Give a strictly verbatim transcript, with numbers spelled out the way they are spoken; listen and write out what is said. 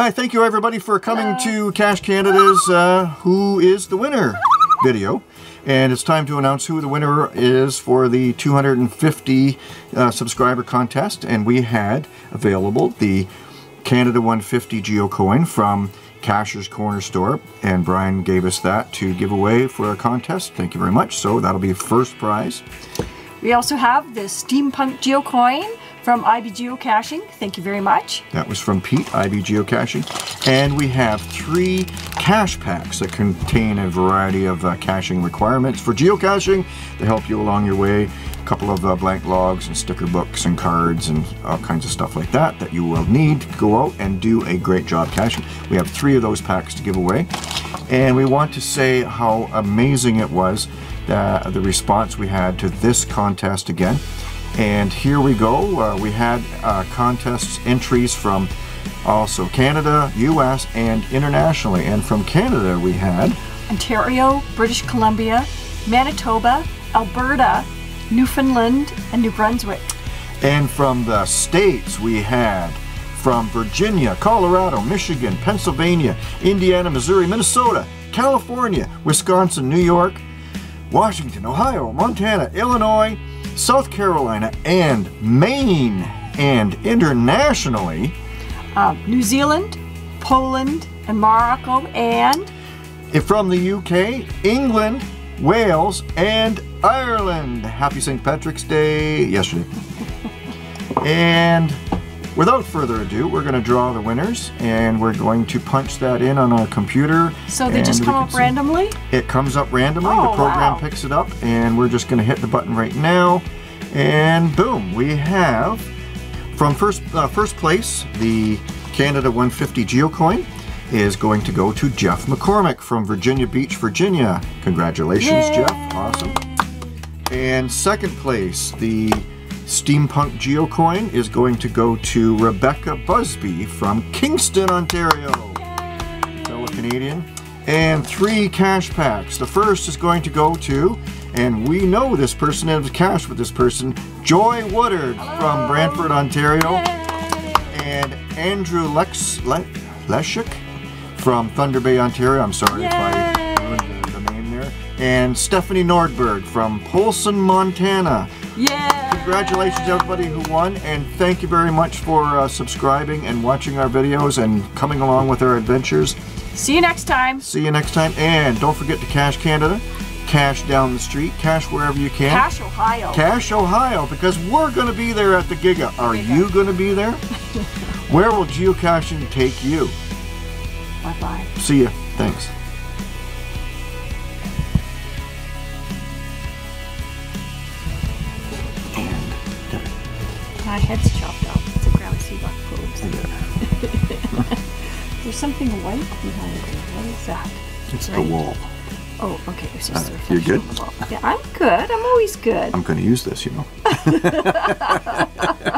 Hi, thank you everybody for coming to Cash Canada's uh, Who is the Winner video. And it's time to announce who the winner is for the two hundred fifty uh, subscriber contest. And we had available the Canada one fifty Geocoin from Cashers Corner Store, and Brian gave us that to give away for a contest. Thank you very much. So that'll be first prize. We also have the Steampunk Geocoin from I B Geocaching. Thank you very much. That was from Pete, I B Geocaching. And we have three cache packs that contain a variety of uh, caching requirements for geocaching to help you along your way. A couple of uh, blank logs and sticker books and cards and all kinds of stuff like that that you will need to go out and do a great job caching. We have three of those packs to give away. And we want to say how amazing it was, uh, the response we had to this contest again. And here we go. Uh, we had uh, contest entries from also Canada, U S, and internationally. And from Canada we had Ontario, British Columbia, Manitoba, Alberta, Newfoundland, and New Brunswick. And from the States we had from Virginia, Colorado, Michigan, Pennsylvania, Indiana, Missouri, Minnesota, California, Wisconsin, New York, Washington, Ohio, Montana, Illinois, South Carolina, and Maine. And internationally, uh, New Zealand, Poland, and Morocco, and from the U K, England, Wales, and Ireland. Happy Saint Patrick's Day yesterday. And without further ado, we're going to draw the winners, and we're going to punch that in on our computer. So they just come up randomly? It comes up randomly. Oh, the program wow. picks it up, and we're just going to hit the button right now, and boom, we have from first uh, first place, the Canada one fifty Geocoin is going to go to Jeff McCormick from Virginia Beach, Virginia. Congratulations, Yay. Jeff. Awesome. And second place, the Steampunk Geocoin is going to go to Rebecca Busby from Kingston, Ontario. Yay. Fellow Canadian. And three cash packs. The first is going to go to, and we know this person and have cash with this person, Joy Woodard Hello. from Brantford, Ontario. Yay. And Andrew Lex Le Leschik from Thunder Bay, Ontario. I'm sorry Yay. if I ruined the, the name there. And Stephanie Nordberg from Polson, Montana. Yeah. Congratulations everybody who won, and thank you very much for uh, subscribing and watching our videos and coming along with our adventures. See you next time. See you next time. And don't forget to Cash Canada. Cash down the street. Cash wherever you can. Cash Ohio. Cash Ohio, because we're going to be there at the Giga. Are Giga. you going to be there? Where will geocaching take you? Bye-bye. See ya. Thanks. My head's chopped off. It's a ground sea buck probes. Yeah. There's something white behind me. What is that? It's right? the wall. Oh, okay. It's just uh, you're good? The wall. Yeah, I'm good. I'm always good. I'm going to use this, you know.